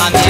I'm